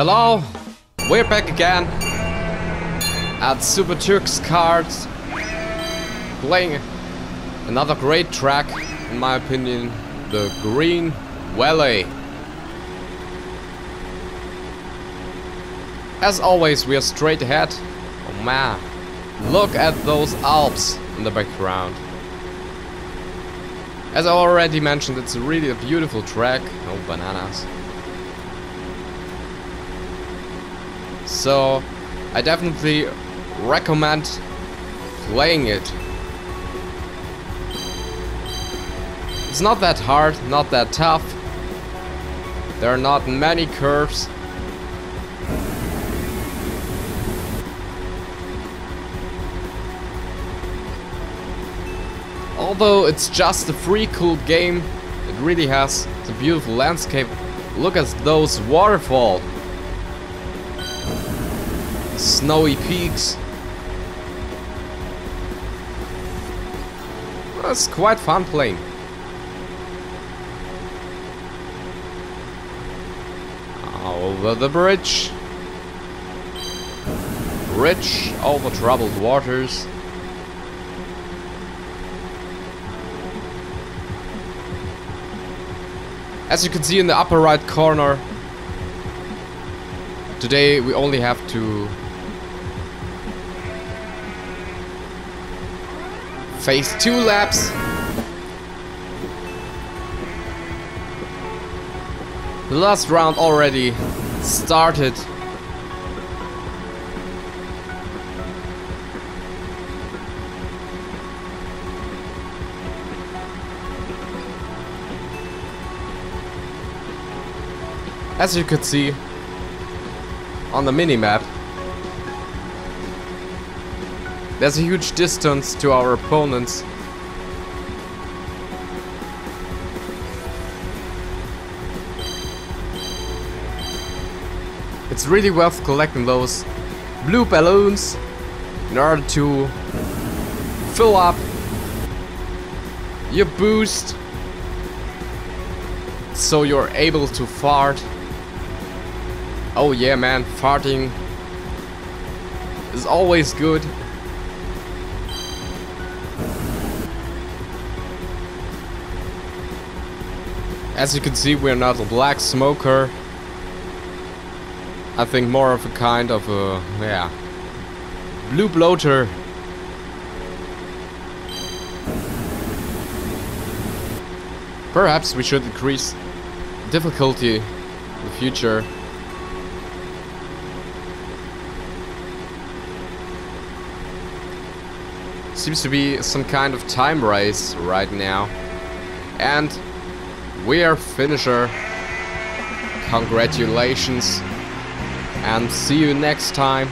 Hello, we're back again at Super Tux Kart, playing another great track, in my opinion, the Green Valley. As always, we are straight ahead. Oh man, look at those Alps in the background. As I already mentioned, it's really a beautiful track. Oh, bananas. So, I definitely recommend playing it. It's not that hard, not that tough. There are not many curves. Although it's just a free cool game, it really has the beautiful landscape. Look at those waterfalls. Snowy peaks. Well, it's quite fun playing. Over the bridge. Bridge over troubled waters. As you can see in the upper right corner, today we only have to face 2 laps. The last round already started. As you could see on the minimap, there's a huge distance to our opponents. It's really worth collecting those blue balloons in order to fill up your boost, so you're able to fart. Oh yeah man, farting is always good. As you can see, we're not a black smoker. I think more of a kind of a, yeah, blue bloater. Perhaps we should increase difficulty in the future. Seems to be some kind of time race right now. And we are finisher. Congratulations. And see you next time.